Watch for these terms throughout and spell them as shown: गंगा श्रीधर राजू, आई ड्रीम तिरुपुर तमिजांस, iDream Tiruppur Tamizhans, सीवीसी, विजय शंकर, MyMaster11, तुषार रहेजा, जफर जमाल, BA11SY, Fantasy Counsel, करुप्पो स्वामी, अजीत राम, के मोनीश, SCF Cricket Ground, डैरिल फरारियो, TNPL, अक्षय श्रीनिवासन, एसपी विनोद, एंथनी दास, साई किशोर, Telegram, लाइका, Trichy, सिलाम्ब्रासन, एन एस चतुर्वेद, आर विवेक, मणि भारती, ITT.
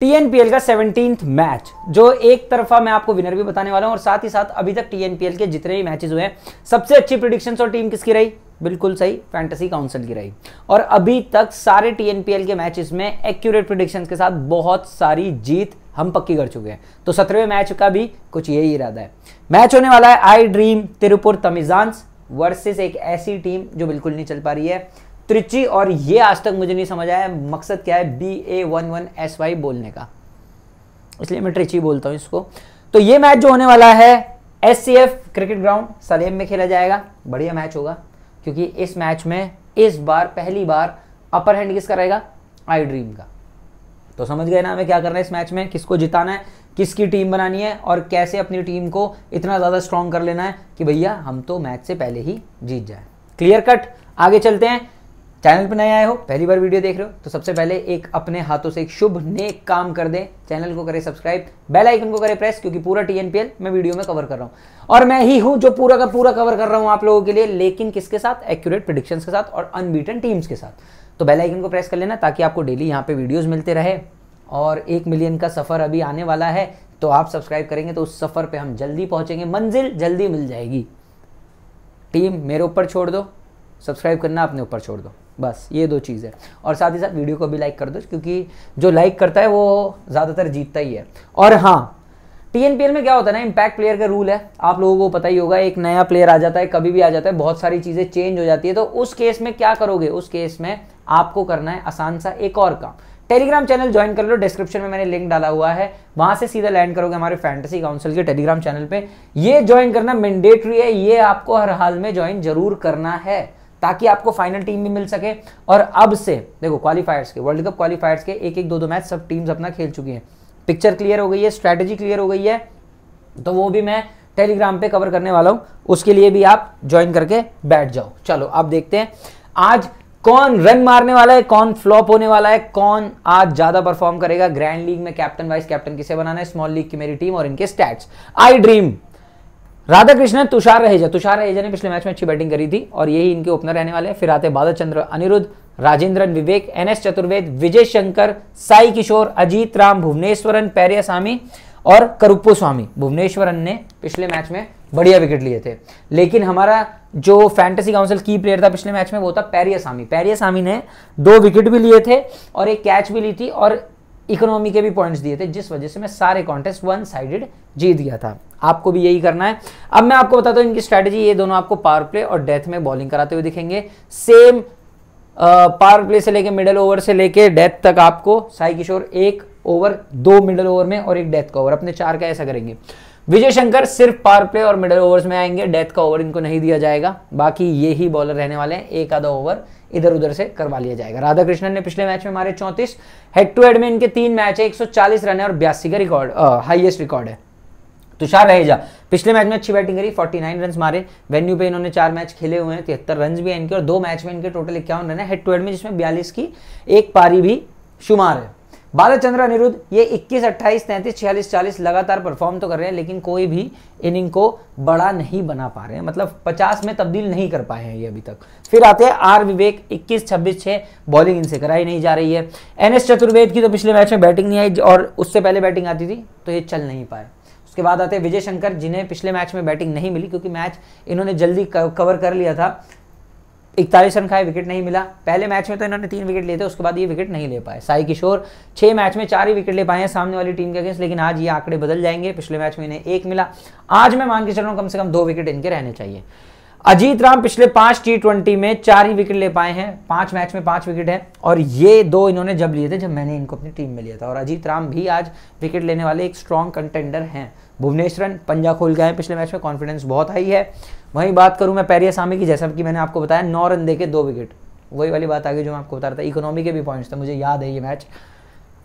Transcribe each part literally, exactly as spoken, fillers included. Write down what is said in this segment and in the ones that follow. T N P L का seventeenth match जो एक तरफा मैं आपको विनर भी बताने वाला हूं, और साथ ही साथ अभी तक टी एन पी एल के जितने भी मैचेस हुए हैं सबसे अच्छी प्रेडिक्शंस और टीम किसकी रही? बिल्कुल सही, फैंटेसी काउंसिल की रही। और अभी तक सारे टी एन पी एल के मैचेस में एक्यूरेट प्रेडिक्शंस के साथ बहुत सारी जीत हम पक्की कर चुके हैं। तो सत्रहवें मैच का भी कुछ यही इरादा है। मैच होने वाला है आई ड्रीम तिरुपुर तमिजांस versus एक ऐसी टीम जो बिल्कुल नहीं चल पा रही है, त्रिची। और ये आज तक मुझे नहीं समझ आया मकसद क्या है B A one one S Y बोलने का, इसलिए मैं ट्रिची बोलता हूँ इसको। तो ये मैच जो होने वाला है S C F cricket ground Salem में खेला जाएगा। बढ़िया मैच होगा क्योंकि इस मैच में इस बार पहली बार अपर हैंड किसका रहेगा? आई ड्रीम का। तो समझ गए ना हमें क्या करना है इस मैच में, किसको जिताना है, किसकी टीम बनानी है और कैसे अपनी टीम को इतना ज़्यादा स्ट्रॉन्ग कर लेना है कि भैया हम तो मैच से पहले ही जीत जाए। क्लियर कट, आगे चलते हैं। चैनल पर नए आए हो, पहली बार वीडियो देख रहे हो, तो सबसे पहले एक अपने हाथों से एक शुभ नेक काम कर दें, चैनल को करें सब्सक्राइब, बेल आइकन को करें प्रेस, क्योंकि पूरा टी एन पी एल मैं वीडियो में कवर कर रहा हूं और मैं ही हूं जो पूरा का पूरा कवर कर रहा हूं आप लोगों के लिए, लेकिन किसके साथ? एक्यूरेट प्रेडिक्शंस के साथ और अनबीटन टीम्स के साथ। तो बेल आइकन को प्रेस कर लेना ताकि आपको डेली यहाँ पर वीडियोज़ मिलते रहे। और एक मिलियन का सफ़र अभी आने वाला है, तो आप सब्सक्राइब करेंगे तो उस सफ़र पर हम जल्दी पहुँचेंगे, मंजिल जल्दी मिल जाएगी। टीम मेरे ऊपर छोड़ दो, सब्सक्राइब करना अपने ऊपर छोड़ दो, बस ये दो चीज़ है। और साथ ही साथ वीडियो को भी लाइक कर दो क्योंकि जो लाइक करता है वो ज़्यादातर जीतता ही है। और हाँ, टी एन पी एल में क्या होता है ना, इम्पैक्ट प्लेयर का रूल है, आप लोगों को पता ही होगा। एक नया प्लेयर आ जाता है, कभी भी आ जाता है, बहुत सारी चीज़ें चेंज हो जाती है। तो उस केस में क्या करोगे? उस केस में आपको करना है आसान सा एक और काम, टेलीग्राम चैनल ज्वाइन कर लो, डिस्क्रिप्शन में मैंने लिंक डाला हुआ है, वहाँ से सीधा लैंड करोगे हमारे फैंटेसी काउंसिल के टेलीग्राम चैनल पे। ये ज्वाइन करना मैंडेटरी है, ये आपको हर हाल में ज्वाइन जरूर करना है ताकि आपको फाइनल टीम भी मिल सके। और अब से देखो क्वालिफायर्स के, वर्ल्ड कप क्वालिफायर्स के एक एक दो दो मैच सब टीम्स अपना खेल चुकी हैं, पिक्चर क्लियर हो गई है, स्ट्रैटेजी क्लियर हो गई है, तो वो भी मैं टेलीग्राम पर कवर करने वाला हूँ, उसके लिए भी आप ज्वाइन करके बैठ जाओ। चलो अब देखते हैं आज कौन रन मारने वाला है, कौन फ्लॉप होने वाला है, कौन आज ज्यादा परफॉर्म करेगा, ग्रैंड लीग में कैप्टन वाइस कैप्टन किसे बनाना है, स्मॉल लीग की मेरी टीम और इनके stats. I dream Radhakrishnan, तुषार रहेजा, तुषार रहेजा ने पिछले मैच में अच्छी बैटिंग करी थी और यही इनके ओपनर रहने वाले हैं। फिर आते बादल चंद्र, अनिरुद्ध, राजेंद्रन, विवेक, एन एस चतुर्वेद, विजय शंकर, साई किशोर, अजीत राम, भुवनेश्वरन, पेरियासामी और करुप्पो स्वामी। भुवनेश्वरन ने पिछले मैच में बढ़िया विकेट लिए थे, लेकिन हमारा जो फैंटेसी काउंसिल की प्लेयर था पिछले मैच में वो था पेरियासामी। पेरियासामी ने दो विकेट भी लिए थे और एक कैच भी ली थी और इकोनॉमी के भी पॉइंट्स दिए थे, जिस वजह से मैं सारे कॉन्टेस्ट वन साइडेड जीत गया था। आपको भी यही करना है। अब मैं आपको बताता हूँ इनकी स्ट्रैटेजी। ये दोनों आपको पावर प्ले और डेथ में बॉलिंग कराते हुए दिखेंगे, सेम पावर प्ले से लेके मिडल ओवर से लेके डेथ तक। आपको साई किशोर एक ओवर, दो मिडल ओवर में और एक डेथ का ओवर, अपने चार का ऐसा करेंगे। विजय शंकर सिर्फ पावर प्ले और मिडल ओवर्स में आएंगे, डेथ का ओवर इनको नहीं दिया जाएगा, बाकी ये ही बॉलर रहने वाले हैं, एक आधा ओवर इधर उधर से करवा लिया जाएगा। राधाकृष्णन ने पिछले मैच में मारे चौंतीस, हेड टू हेड में इनके तीन मैच है, एक सौ चालीस रन है और बयासी का रिकॉर्ड हाईएस्ट रिकॉर्ड है। तुषार रहेजा पिछले मैच में अच्छी बैटिंग करी, उनचास रन मारे, वेन्यू पे इन्होंने चार मैच खेले हुए हैं, तिहत्तर रन भी हैं इनके और दो मैच में इनके टोटल इक्यावन रन है हेड टू हेड में, जिसमें बयालीस की एक पारी भी शुमार है। बालचंद्र, अनिरुद्ध ये इक्कीस, अट्ठाईस, तैंतीस, छियालीस, चालीस लगातार परफॉर्म तो कर रहे हैं, लेकिन कोई भी इनिंग को बड़ा नहीं बना पा रहे हैं, मतलब पचास में तब्दील नहीं कर पाए हैं ये अभी तक। फिर आते हैं आर विवेक, इक्कीस, छब्बीस, छह बॉलिंग इनसे कराई नहीं जा रही है। एन एस चतुर्वेद की तो पिछले मैच में बैटिंग नहीं आई और उससे पहले बैटिंग आती थी तो ये चल नहीं पाए। उसके बाद आते हैं विजय शंकर, जिन्हें पिछले मैच में बैटिंग नहीं मिली क्योंकि मैच इन्होंने जल्दी कवर कर लिया था, इकतालीस रन खाए, विकेट नहीं मिला। पहले मैच में तो इन्होंने तीन विकेट लिए थे, उसके बाद ये विकेट नहीं ले पाए। साई किशोर छह मैच में चार ही विकेट ले पाए हैं सामने वाली टीम के अगेंस्ट, लेकिन आज ये आंकड़े बदल जाएंगे, पिछले मैच में इन्हें एक मिला, आज मैं मान के चल रहा हूँ कम से कम दो विकेट इनके रहने चाहिए। अजीत राम पिछले पांच टी ट्वेंटी में चार ही विकेट ले पाए हैं, पांच मैच में पांच विकेट है और ये दो इन्होंने जब लिए थे जब मैंने इनको अपनी टीम में लिया था, और अजीत राम भी आज विकेट लेने वाले एक स्ट्रॉन्ग कंटेंडर हैं। भुवनेश्वरन पंजा खोल गए हैं पिछले मैच में, कॉन्फिडेंस बहुत हाई है। वहीं बात करूं मैं पेरियासामी की, जैसा कि मैंने आपको बताया नौ रन दे के दो विकेट, वही वाली बात आ गई जो मैं आपको बता रहा था, इकोनॉमी के भी पॉइंट्स थे, मुझे याद है ये मैच।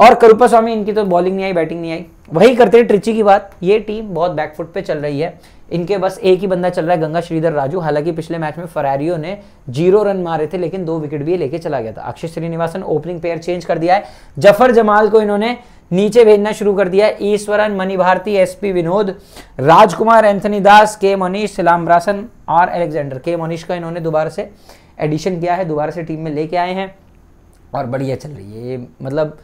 और करुप्पा स्वामी, इनकी तो बॉलिंग नहीं आई, बैटिंग नहीं आई। वही करते हैं ट्रिची की बात, ये टीम बहुत बैकफुट पे चल रही है, इनके बस एक ही बंदा चल रहा है, गंगा श्रीधर राजू। हालांकि पिछले मैच में फरारियो ने जीरो रन मारे थे लेकिन दो विकेट भी लेके चला गया था। अक्षय श्रीनिवासन opening pair change कर दिया है, जफर जमाल को इन्होंने नीचे भेजना शुरू कर दिया है। Eswaran, मणि भारती, एसपी विनोद, Rajkumar, एंथनी दास, के मोनीश, सिलाम्ब्रासन और एलेक्जेंडर। के मोनीश का इन्होंने दोबारा से एडिशन किया है, दोबारा से टीम में लेके आए हैं और बढ़िया चल रही है, मतलब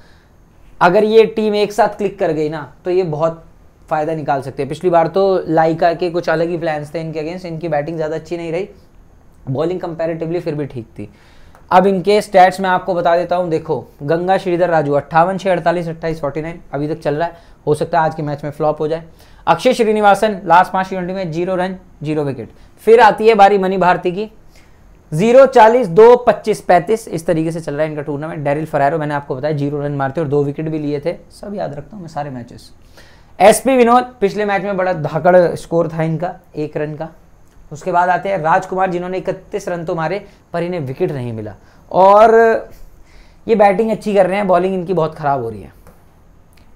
अगर ये टीम एक साथ क्लिक कर गई ना तो ये बहुत फ़ायदा निकाल सकते हैं। पिछली बार तो लाइका के कुछ अलग ही प्लान्स थे इनके अगेंस्ट, इनकी बैटिंग ज़्यादा अच्छी नहीं रही, बॉलिंग कंपैरेटिवली फिर भी ठीक थी। अब इनके स्टैट्स मैं आपको बता देता हूं, देखो गंगा श्रीधर राजू अट्ठावन छः अड़तालीस अट्ठाईस फोर्टी नाइन अभी तक चल रहा है, हो सकता है आज के मैच में फ्लॉप हो जाए। अक्षय श्रीनिवासन लास्ट पाँच ट्वेंटी में जीरो रन जीरो विकेट। फिर आती है बारी मनी भारती की, जीरो चालीस दो पच्चीस पैंतीस इस तरीके से चल रहा है इनका टूर्नामेंट। डेरिल फरारो मैंने आपको बताया जीरो रन मारते और दो विकेट भी लिए थे, सब याद रखता हूँ मैं सारे मैचेस। एसपी विनोद पिछले मैच में बड़ा धाकड़ स्कोर था इनका एक रन का। उसके बाद आते हैं राजकुमार जिन्होंने इकतीस रन तो मारे पर इन्हें विकेट नहीं मिला, और ये बैटिंग अच्छी कर रहे हैं, बॉलिंग इनकी बहुत खराब हो रही है।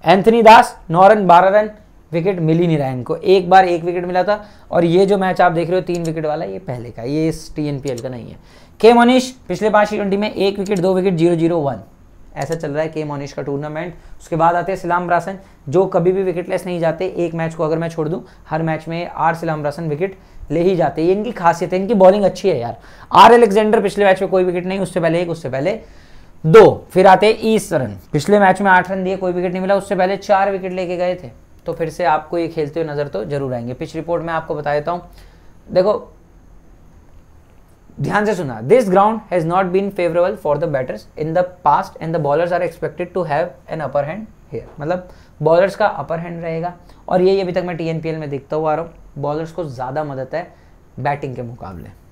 एंथनी दास नौ रन बारह रन, विकेट मिल ही नहीं रहा है इनको, एक बार एक विकेट मिला था। और ये जो मैच आप देख रहे हो तीन विकेट वाला, ये पहले का, ये इस टीएनपीएल का नहीं है। के मोनिश पिछले पाँच टी ट्वेंटी में एक विकेट दो विकेट जीरो जीरो वन ऐसा चल रहा है के मोनिश का टूर्नामेंट। उसके बाद आते हैं सिलाम रासन जो कभी भी विकेटलेस नहीं जाते, एक मैच को अगर मैं छोड़ दूँ हर मैच में आर सिलाम रासन विकेट ले ही जाते, ये इनकी खासियत है। इनकी बॉलिंग अच्छी है यार। आर एलेक्जेंडर पिछले मैच में कोई विकेट नहीं, उससे पहले एक, उससे पहले दो। फिर आते हैं ईस रन, पिछले मैच में आठ रन दिए, कोई विकेट नहीं मिला, उससे पहले चार विकेट लेके गए थे। तो फिर से आपको ये खेलते हुए नज़र तो जरूर आएंगे। पिच रिपोर्ट में आपको बता देता हूँ, देखो ध्यान से सुना। This ground has not been favourable for the batters in the past and the bowlers are expected to have an upper hand here, मतलब बॉलर्स का अपर हैंड रहेगा। और ये अभी तक मैं टीएनपीएल में देखता हुआ आ रहा हूँ, बॉलर्स को ज़्यादा मदद है बैटिंग के मुकाबले।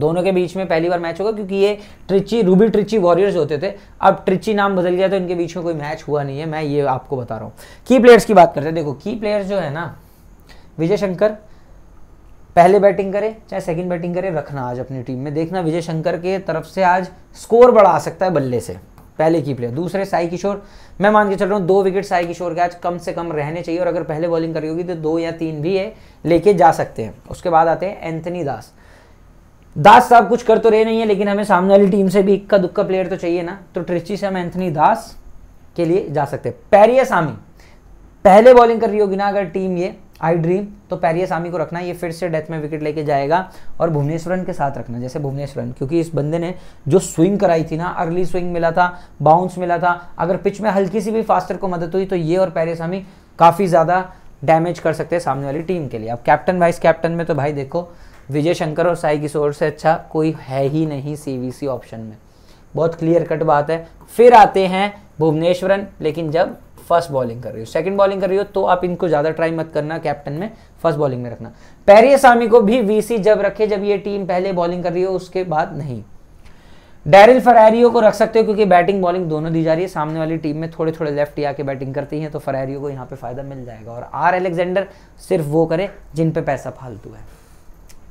दोनों के बीच में पहली बार मैच होगा, क्योंकि ये ट्रिची रूबी ट्रिची वॉरियर्स होते थे, अब ट्रिची नाम बदल गया तो इनके बीच में कोई मैच हुआ नहीं है, मैं ये आपको बता रहा हूँ। की प्लेयर्स की बात करते हैं, देखो की प्लेयर्स जो है ना, विजय शंकर पहले बैटिंग करे चाहे सेकंड बैटिंग करे, रखना आज अपनी टीम में, देखना विजय शंकर के तरफ से आज स्कोर बड़ा आ सकता है बल्ले से, पहले की प्लेयर। दूसरे साई किशोर, मैं मान के चल रहा हूँ दो विकेट साई किशोर के आज कम से कम रहने चाहिए, और अगर पहले बॉलिंग करी होगी तो दो या तीन भी है लेके जा सकते हैं। उसके बाद आते हैं एंथनी दास। दास साहब कुछ कर तो रहे नहीं है, लेकिन हमें सामने वाली टीम से भी इक्का दुक्का प्लेयर तो चाहिए ना, तो ट्रिची से हम एंथनी दास के लिए जा सकते हैं। पेरियासामी पहले बॉलिंग कर रही होगी ना अगर टीम ये आई ड्रीम, तो पेरियासामी को रखना, ये फिर से डेथ में विकेट लेके जाएगा। और भुवनेश्वरन के साथ रखना, जैसे भुवनेश्वरन, क्योंकि इस बंदे ने जो स्विंग कराई थी ना, अर्ली स्विंग मिला था, बाउंस मिला था, अगर पिच में हल्की सी भी फास्टर को मदद हुई तो ये और पेरियासामी काफ़ी ज़्यादा डैमेज कर सकते हैं सामने वाली टीम के लिए। अब कैप्टन वाइस कैप्टन में तो भाई देखो, विजय शंकर और साई किशोर से अच्छा कोई है ही नहीं सीवीसी ऑप्शन में, बहुत क्लियर कट बात है। फिर आते हैं भुवनेश्वरन, लेकिन जब फर्स्ट बॉलिंग कर रही हो सेकंड बॉलिंग कर रही हो तो आप इनको ज़्यादा ट्राई मत करना कैप्टन में, फर्स्ट बॉलिंग में रखना। पेरियासामी को भी वीसी जब रखे जब ये टीम पहले बॉलिंग कर रही हो, उसके बाद नहीं। डैरिल फरारियो को रख सकते हो क्योंकि बैटिंग बॉलिंग दोनों दी जा रही है, सामने वाली टीम में थोड़े थोड़े लेफ्ट या के बैटिंग करती हैं, तो फरारियो को यहाँ पर फ़ायदा मिल जाएगा। और आर एलेक्जेंडर सिर्फ वो करे जिन पर पैसा फालतू है।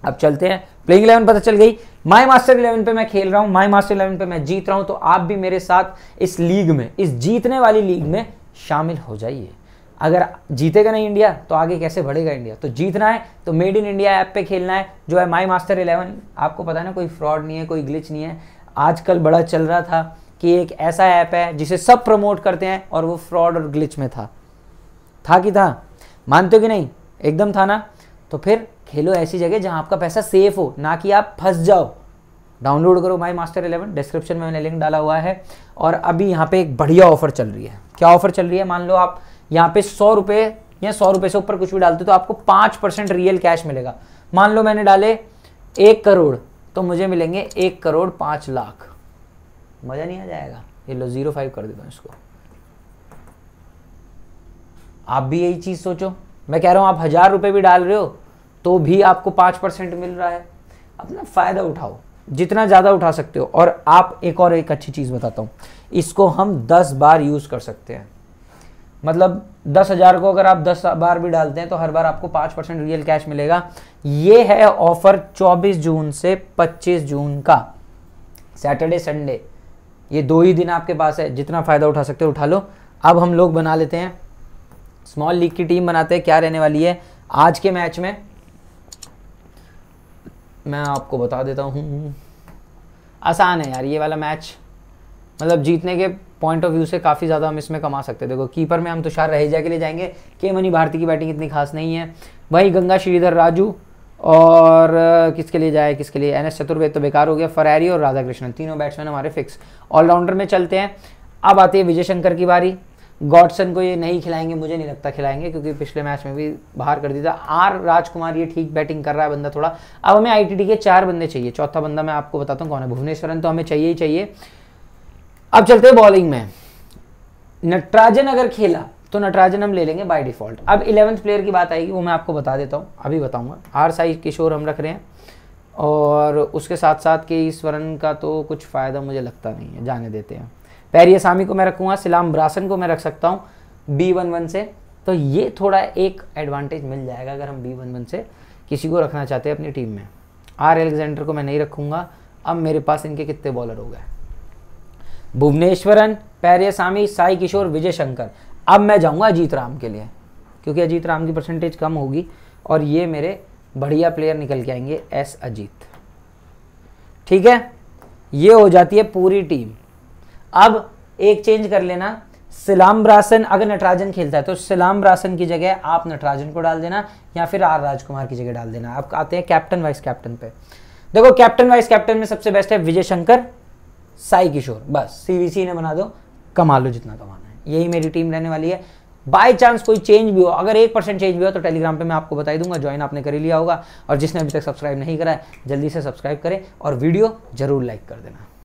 अब चलते हैं, प्लेइंग इलेवन पता चल गई। माई मास्टर इलेवन पे मैं खेल रहा हूँ, माई मास्टर इलेवन पे मैं जीत रहा हूँ, तो आप भी मेरे साथ इस लीग में, इस जीतने वाली लीग में शामिल हो जाइए। अगर जीतेगा नहीं इंडिया तो आगे कैसे बढ़ेगा इंडिया, तो जीतना है तो मेड इन इंडिया ऐप पे खेलना है जो है माई मास्टर इलेवन। आपको पता है ना, कोई फ्रॉड नहीं है, कोई ग्लिच नहीं है। आजकल बड़ा चल रहा था कि एक ऐसा ऐप है जिसे सब प्रमोट करते हैं और वो फ्रॉड और ग्लिच में था था कि था, मानते हो कि नहीं? एकदम था ना। तो फिर खेलो ऐसी जगह जहां आपका पैसा सेफ हो, ना कि आप फंस जाओ। डाउनलोड करो माई मास्टर इलेवन, डिस्क्रिप्शन में मैंने लिंक डाला हुआ है। और अभी यहाँ पे एक बढ़िया ऑफर चल रही है। क्या ऑफर चल रही है? मान लो आप यहाँ पे सौ रुपये या सौ रुपये से ऊपर कुछ भी डालते हो तो आपको पाँच परसेंट रियल कैश मिलेगा। मान लो मैंने डाले एक करोड़ तो मुझे मिलेंगे एक करोड़ पाँच लाख। मज़ा नहीं आ जाएगा? ये लो जीरो फाइव कर देता हूँ इसको। आप भी यही चीज़ सोचो, मैं कह रहा हूँ आप हज़ार रुपये भी डाल रहे हो तो भी आपको पाँच परसेंट मिल रहा है। अपना फ़ायदा उठाओ, जितना ज़्यादा उठा सकते हो। और आप एक और एक अच्छी चीज़ बताता हूँ, इसको हम दस बार यूज़ कर सकते हैं। मतलब दस हज़ार को अगर आप दस बार भी डालते हैं तो हर बार आपको पाँच परसेंट रियल कैश मिलेगा। ये है ऑफ़र चौबीस जून से पच्चीस जून का, सैटरडे संडे ये दो ही दिन आपके पास है। जितना फ़ायदा उठा सकते हो उठा लो। अब हम लोग बना लेते हैं स्मॉल लीग की टीम, बनाते हैं। क्या रहने वाली है आज के मैच में मैं आपको बता देता हूँ। आसान है यार ये वाला मैच, मतलब जीतने के पॉइंट ऑफ व्यू से काफ़ी ज़्यादा हम इसमें कमा सकते हैं। देखो कीपर में हम तुषार रहेजा के लिए जाएंगे। के मनी भारती की बैटिंग इतनी खास नहीं है भाई। गंगा श्रीधर राजू और किसके लिए जाए किसके लिए? एन एस चतुर्वेद तो बेकार हो गया। फरारी और राधाकृष्णन तीनों बैट्समैन हमारे फिक्स। ऑलराउंडर में चलते हैं। अब आती है विजय शंकर की बारी। गॉडसन को ये नहीं खिलाएंगे, मुझे नहीं लगता खिलाएंगे, क्योंकि पिछले मैच में भी बाहर कर दिया था। आर राजकुमार ये ठीक बैटिंग कर रहा है बंदा थोड़ा। अब हमें आईटीटी के चार बंदे चाहिए, चौथा बंदा मैं आपको बताता हूँ कौन है, भुवनेश्वरन तो हमें चाहिए ही चाहिए। अब चलते हैं बॉलिंग में। नटराजन अगर खेला तो नटराजन हम ले लेंगे बाय डिफॉल्ट। अब इलेवंथ प्लेयर की बात आएगी, वो मैं आपको बता देता हूँ, अभी बताऊँगा। आर साई किशोर हम रख रहे हैं, और उसके साथ साथ के ईश्वरन का तो कुछ फ़ायदा मुझे लगता नहीं है, जाने देते हैं। पैरियासामी को मैं रखूँगा, सिलाम ब्रासन को मैं रख सकता हूँ बी वन वन से, तो ये थोड़ा एक एडवांटेज मिल जाएगा अगर हम बी वन वन से किसी को रखना चाहते हैं अपनी टीम में। आर एलेक्जेंडर को मैं नहीं रखूँगा। अब मेरे पास इनके कितने बॉलर हो गए, भुवनेश्वरन, पैरियासामी, साई किशोर, विजय शंकर। अब मैं जाऊँगा अजीत राम के लिए, क्योंकि अजीत राम की परसेंटेज कम होगी और ये मेरे बढ़िया प्लेयर निकल के आएंगे, एस अजीत। ठीक है, ये हो जाती है पूरी टीम। अब एक चेंज कर लेना, सिलाम ब्रासन अगर नटराजन खेलता है तो सिलाम ब्रासन की जगह आप नटराजन को डाल देना या फिर आर राजकुमार की जगह डाल देना। आप आते हैं कैप्टन वाइस कैप्टन पे। देखो कैप्टन वाइस कैप्टन में सबसे बेस्ट है विजय शंकर, साई किशोर, बस सीवीसी ने बना दो, कमा लो जितना कमाना है, यही मेरी टीम रहने वाली है। बाय चांस कोई चेंज भी हो, अगर एक परसेंट चेंज भी हो तो टेलीग्राम पे मैं आपको बताई दूंगा, ज्वाइन आपने कर लिया होगा, और जिसने अभी तक सब्सक्राइब नहीं करा है जल्दी से सब्सक्राइब करें और वीडियो जरूर लाइक कर देना।